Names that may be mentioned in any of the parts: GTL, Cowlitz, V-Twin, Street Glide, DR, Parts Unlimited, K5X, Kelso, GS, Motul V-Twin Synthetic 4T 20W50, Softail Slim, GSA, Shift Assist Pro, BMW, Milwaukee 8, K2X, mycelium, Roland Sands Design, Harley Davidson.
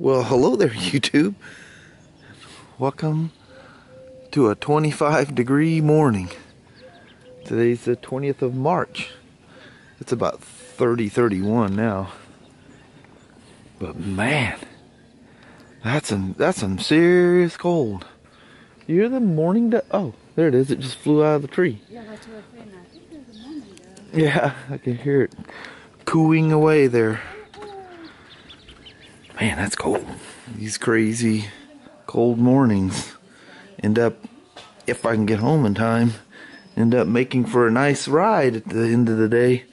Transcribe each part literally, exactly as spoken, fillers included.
Well, hello there, YouTube. Welcome to a twenty-five degree morning. Today's the twentieth of March. It's about thirty, thirty-one now. But man, that's some that's some serious cold. You hear the morning dove? Oh, there it is. It just flew out of the tree. Yeah, that's what I think. I think there's a morning dove. Yeah, I can hear it cooing away there. Man, that's cold. These crazy cold mornings end up, if I can get home in time, end up making for a nice ride at the end of the day.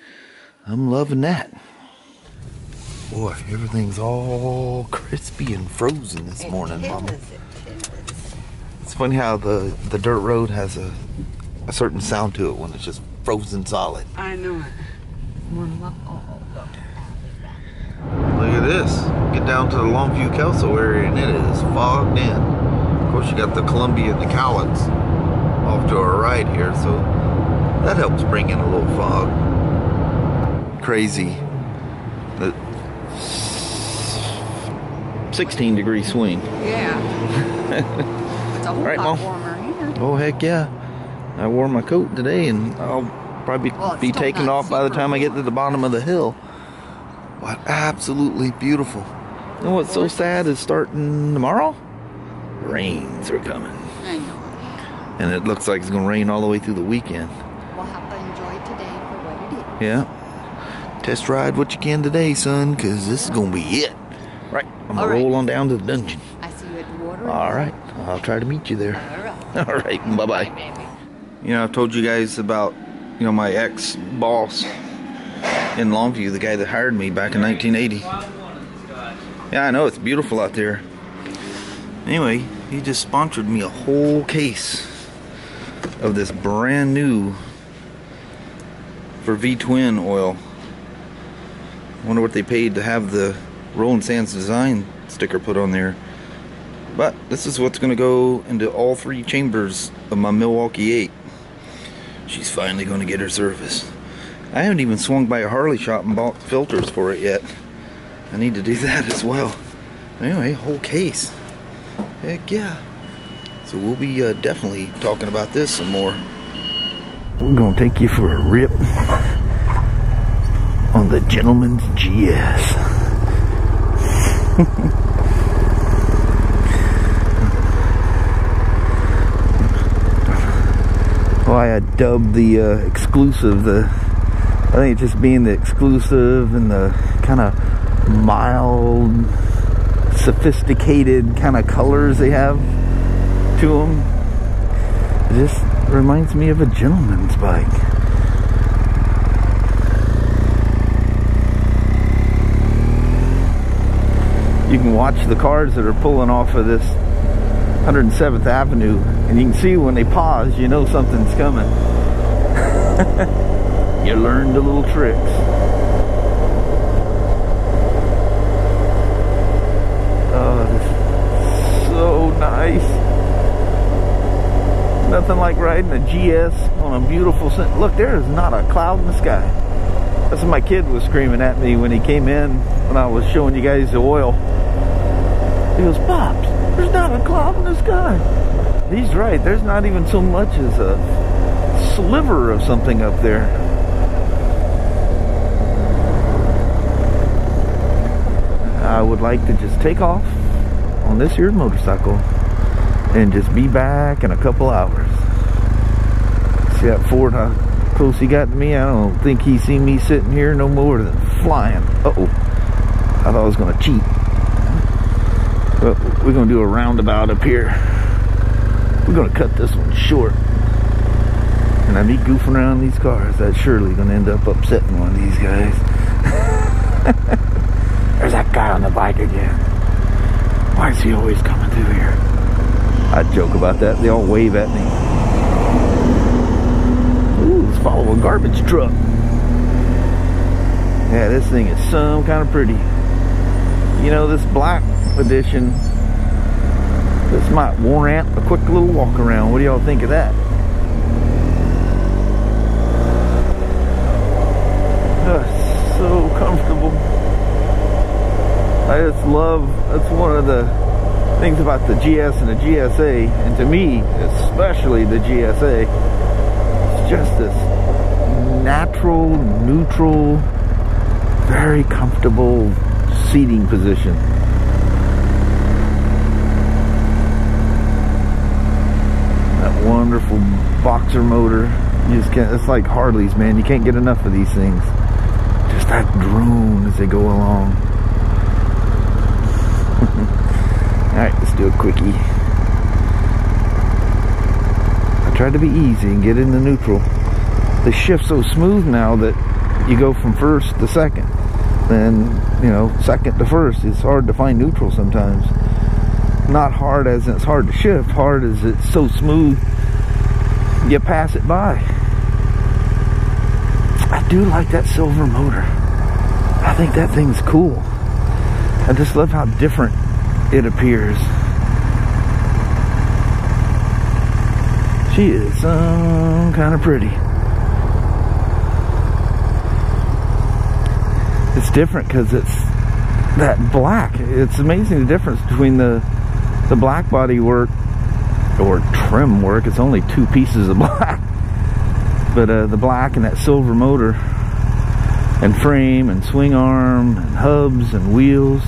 I'm loving that. Boy, everything's all crispy and frozen this morning, Mama. It is. It's funny how the, the dirt road has a, a certain sound to it when it's just frozen solid. I know it. Look at this. Get down to the Longview Kelso area and it is fogged in. Of course, you got the Columbia and the Cowlitz off to our right here, so that helps bring in a little fog. Crazy. The sixteen degree swing. Yeah. It's a whole right, lot Mom? Warmer here. Oh, heck yeah. I wore my coat today and I'll probably well, be taken off by the time warm. I get to the bottom of the hill. What absolutely beautiful. You know what's so sad is starting tomorrow, rains are coming. I know. And it looks like it's going to rain all the way through the weekend. We'll have to enjoy today for what it is. Yeah. Test ride what you can today, son, because this is going to be it. Right. I'm going right. to roll on down to the dungeon. I see you at the water. All right. I'll try to meet you there. All right. All right. Bye-bye. Bye, you know, I've told you guys about, you know, my ex-boss in Longview, the guy that hired me back in nineteen eighty. Yeah, I know, it's beautiful out there. Anyway, he just sponsored me a whole case of this brand new for V-Twin oil. I wonder what they paid to have the Roland Sands Design sticker put on there. But this is what's going to go into all three chambers of my Milwaukee eight. She's finally going to get her service. I haven't even swung by a Harley shop and bought filters for it yet. I need to do that as well. Anyway, whole case. Heck yeah. So we'll be uh, definitely talking about this some more. We're going to take you for a rip on the gentleman's G S. Why I dubbed the uh, exclusive the... I think it's just being the exclusive and the kind of mild, sophisticated kind of colors they have to them. It just reminds me of a gentleman's bike. You can watch the cars that are pulling off of this one oh seventh Avenue, and you can see when they pause, you know something's coming. You learn the little tricks. Oh, this is so nice. Nothing like riding a G S on a beautiful... Look, there is not a cloud in the sky. That's what my kid was screaming at me when he came in, when I was showing you guys the oil. He goes, Pops, there's not a cloud in the sky. He's right, there's not even so much as a sliver of something up there. I would like to just take off on this here motorcycle and just be back in a couple hours. See that Ford, how close he got to me? I don't think he seen me sitting here no more than flying. Uh-oh. I thought I was going to cheat. But we're going to do a roundabout up here. We're going to cut this one short. And I be goofing around these cars. That's surely going to end up upsetting one of these guys. There's that guy on the bike again. Why is he always coming through here? I joke about that. They all wave at me. Ooh, let's follow a garbage truck. Yeah, this thing is some kind of pretty. You know, this black edition, this might warrant a quick little walk around. What do y'all think of that? Oh, so comfortable. I just love, that's one of the things about the G S and the G S A, and to me, especially the G S A, it's just this natural, neutral, very comfortable seating position. That wonderful boxer motor. You just can't, it's like Harleys, man. You can't get enough of these things. Just that drone as they go along. Alright, let's do a quickie. I tried to be easy and get into neutral. They shift so smooth now that you go from first to second, then, you know, second to first. It's hard to find neutral sometimes. Not hard as in it's hard to shift, hard as it's so smooth you pass it by. I do like that silver motor. I think that thing's cool. I just love how different it appears. She is um, kind of pretty. It's different because it's that black. It's amazing the difference between the the black body work or trim work. It's only two pieces of black, but uh, the black and that silver motor and frame and swing arm and hubs and wheels.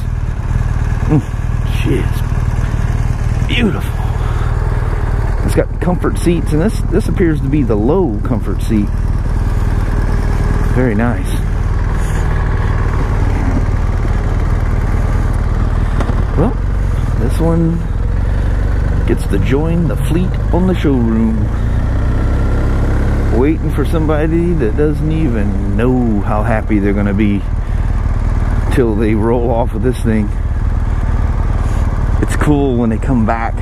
Mm, she is beautiful. It's got comfort seats, and this this appears to be the low comfort seat. Very nice. Well, this one gets to join the fleet on the showroom. Waiting for somebody that doesn't even know how happy they're going to be till they roll off with this thing. It's cool when they come back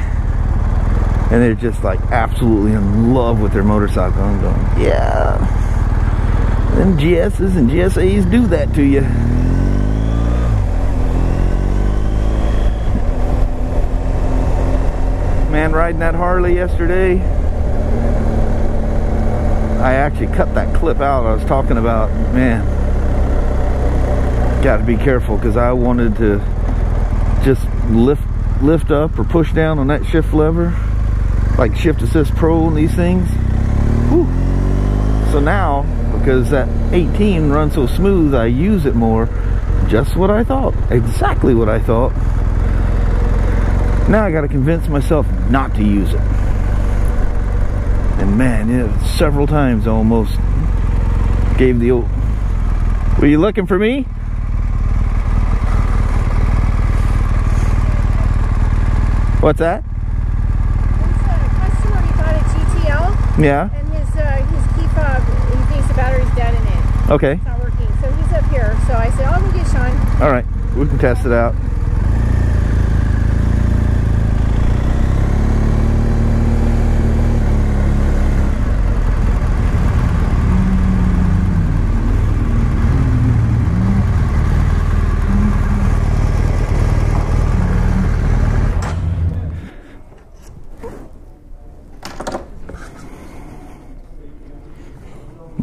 and they're just like absolutely in love with their motorcycle. I'm going, yeah. Them G Ss and G S As do that to you. Man, riding that Harley yesterday, I actually cut that clip out I was talking about. Man, got to be careful, because I wanted to just lift lift up or push down on that shift lever, like Shift Assist Pro and these things. Whew. So now, because that eighteen runs so smooth, I use it more. Just what I thought, exactly what I thought. Now I gotta convince myself not to use it. And man, you know, several times I almost gave the old, were you looking for me? What's that? There's a customer, he bought a G T L. Yeah. And his, uh, his key fob, he thinks the battery's dead in it. Okay. It's not working, so he's up here. So I said, I'll go get Sean. All right, we can test it out.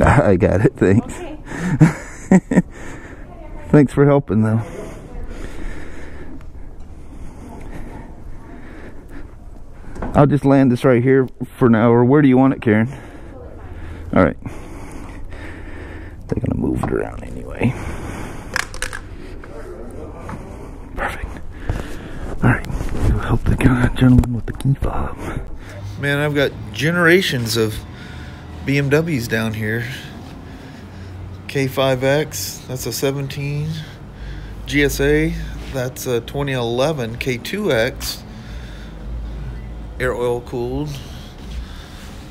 I got it, thanks. Okay. Thanks for helping, though. I'll just land this right here for now, or where do you want it, Karen? Alright. They're going to move it around anyway. Perfect. Alright, we'll help the gentleman with the key fob. Man, I've got generations of B M Ws down here. K five X, that's a seventeen. G S A, that's a twenty eleven. K two X, air oil cooled,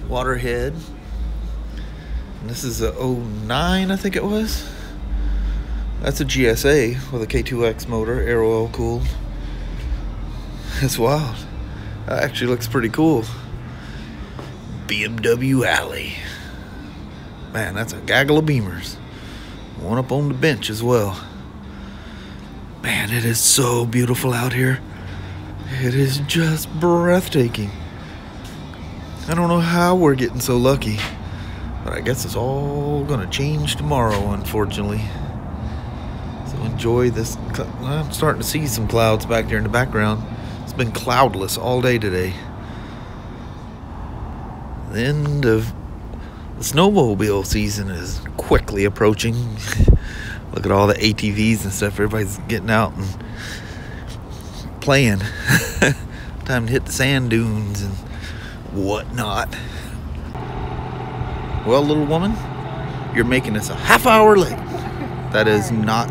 waterhead. And this is a oh nine, I think it was. That's a G S A with a K two X motor, air oil cooled. It's wild. That actually looks pretty cool. B M W Alley. Man, that's a gaggle of Beamers. One up on the bench as well. Man, it is so beautiful out here. It is just breathtaking. I don't know how we're getting so lucky, but I guess it's all gonna change tomorrow, unfortunately. So enjoy this. I'm starting to see some clouds back there in the background. It's been cloudless all day today. The end of the snowmobile season is quickly approaching. Look at all the A T Vs and stuff. Everybody's getting out and playing. Time to hit the sand dunes and whatnot. Well, little woman, you're making us a half hour late. That is not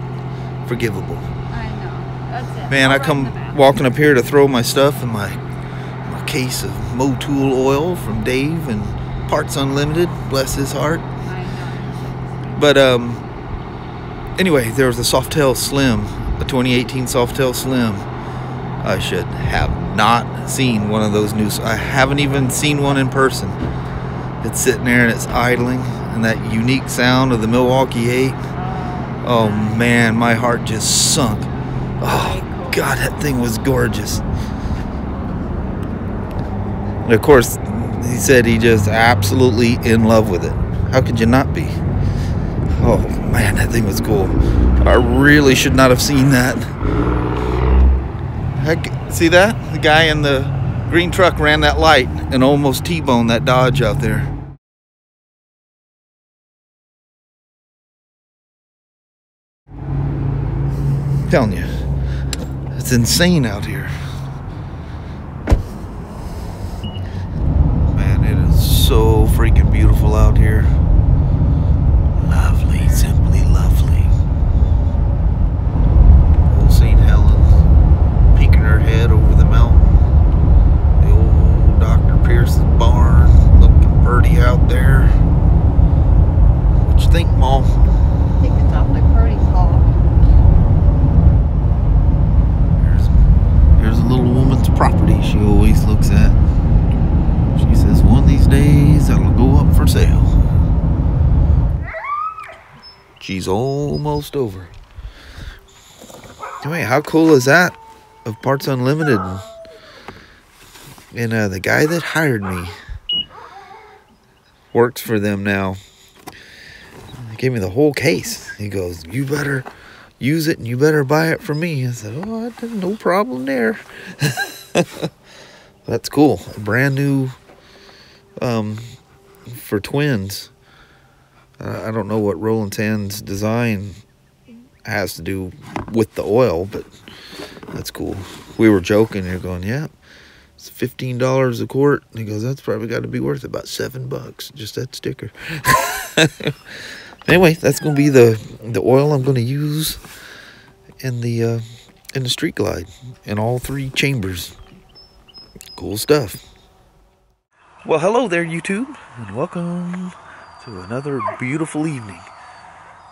forgivable. I know. That's it. Man, I come walking up here to throw my stuff in my, my case of Motul oil from Dave and Parts Unlimited. Bless his heart. I know. But um, anyway, there was a Softail Slim, a twenty eighteen Softail Slim. I should have not seen one of those new. I haven't even seen one in person. It's sitting there and it's idling, and that unique sound of the Milwaukee eight. Oh man, my heart just sunk. Oh God, that thing was gorgeous. And of course, he said he just absolutely in love with it. How could you not be? Oh man, that thing was cool. I really should not have seen that. Heck, see that? The guy in the green truck ran that light and almost T-boned that Dodge out there. I'm telling you, it's insane out here. Man, it is so freaking beautiful out here. Lovely, simply lovely. Old Saint Helens. Her head over the mountain. The old Doctor Pierce's barn looking pretty out there. What you think, Mom? I think it's awfully pretty, Paul. There's, there's a little woman's property she always looks at. She says, one of these days that'll go up for sale. She's almost over. Wait, how cool is that? Of Parts Unlimited, and uh, the guy that hired me works for them now. He gave me the whole case. He goes, you better use it and you better buy it from me. I said, oh, no problem there. That's cool. A brand new um, for twins. uh, I don't know what Roland Sands Design has to do with the oil, but that's cool. We were joking. They're going, yeah, it's fifteen dollars a quart. And he goes, that's probably got to be worth about seven bucks. Just that sticker. Anyway, that's going to be the, the oil I'm going to use in the, uh, in the Street Glide in all three chambers. Cool stuff. Well, hello there, YouTube, and welcome to another beautiful evening.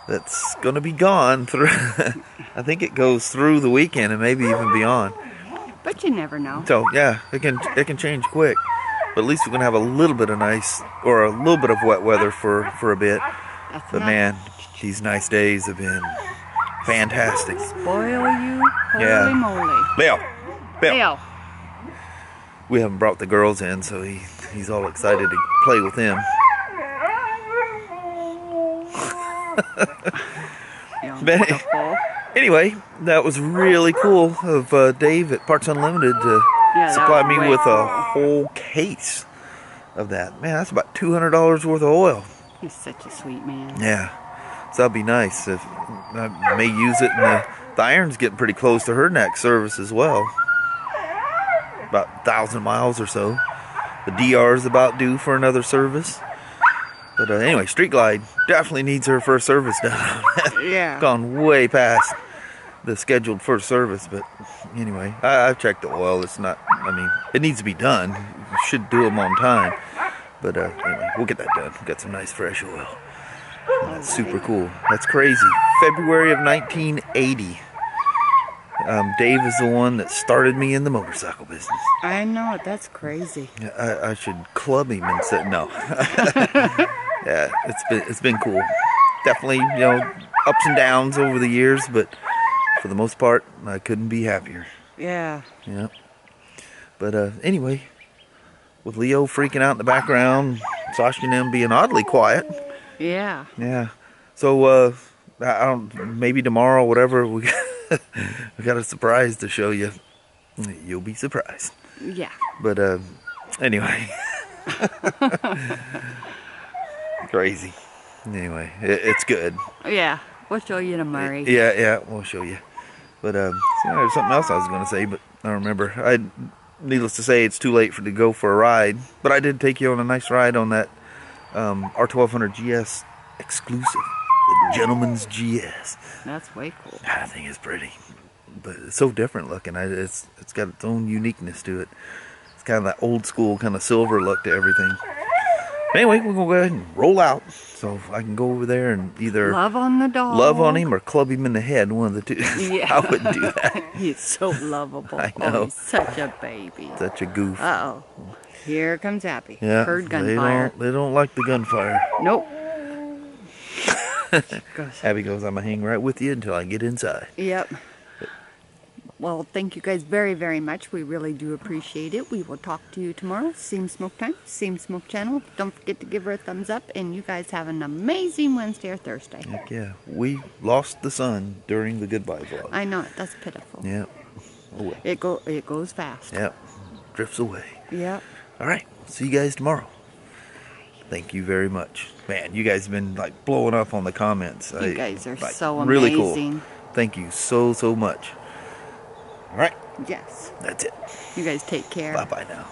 That's going to be gone through, I think it goes through the weekend and maybe even beyond. But you never know. So, yeah, it can it can change quick. But at least we're going to have a little bit of nice, or a little bit of wet weather for, for a bit. That's but, nice. Man, these nice days have been fantastic. Spoil you, holy yeah. moly. Bill, Bill. Bill. We haven't brought the girls in, so he, he's all excited to play with them. But anyway, that was really cool of uh, Dave at Parts Unlimited to yeah, supply me with cool. a whole case of that. Man, that's about two hundred dollars worth of oil. He's such a sweet man. Yeah, so that'd be nice. If I may use it, and the, the iron's getting pretty close to her next service as well. About one thousand miles or so. The D R is about due for another service. But uh, anyway, Street Glide definitely needs her first service done. Yeah. Gone way past the scheduled first service. But anyway, I, I've checked the oil. It's not, I mean, it needs to be done. You should do them on time. But uh, anyway, we'll get that done. We've got some nice fresh oil. And that's super cool. That's crazy. February of nineteen eighty. Um, Dave is the one that started me in the motorcycle business. I know it. That's crazy. I, I should club him and say no. Yeah, it's been it's been cool. Definitely, you know, ups and downs over the years, but for the most part, I couldn't be happier. Yeah. Yeah. But uh, anyway, with Leo freaking out in the background, Sasha and them being oddly quiet. Yeah. Yeah. So uh, I don't, maybe tomorrow, whatever, we got, we got a surprise to show you. You'll be surprised. Yeah. But uh, anyway. Crazy. Anyway, it, it's good. Yeah, we'll show you in a Murray. Yeah, yeah, we'll show you. But um, you know, there's something else I was going to say, but I don't remember. I, needless to say, it's too late for to go for a ride. But I did take you on a nice ride on that um, R twelve hundred G S exclusive, the Gentleman's G S. That's way cool. I think it's pretty, but it's so different looking. I, it's it's got its own uniqueness to it. It's kind of that old school kind of silver look to everything. Anyway, we're going to go ahead and roll out. So if I can go over there and either love on the dog, love on him, or club him in the head, one of the two. Yeah. I would do that. He's so lovable. I know. Oh, he's such a baby. Such a goof. Uh-oh. Here comes Happy. Yeah, heard gunfire. They don't, they don't like the gunfire. Nope. Happy goes, I'm going to hang right with you until I get inside. Yep. Well, thank you guys very, very much. We really do appreciate it. We will talk to you tomorrow. Same Smoke Time, same Smoke Channel. Don't forget to give her a thumbs up, and you guys have an amazing Wednesday or Thursday. Heck yeah. We lost the sun during the goodbye vlog. I know it. That's pitiful. Yeah. Oh, well. It, go, it goes fast. Yep. Drifts away. Yep. All right. See you guys tomorrow. Thank you very much. Man, you guys have been, like, blowing up on the comments. You I, guys are like, so amazing. Really cool. Thank you so, so much. All right. Yes. That's it. You guys take care. Bye-bye now.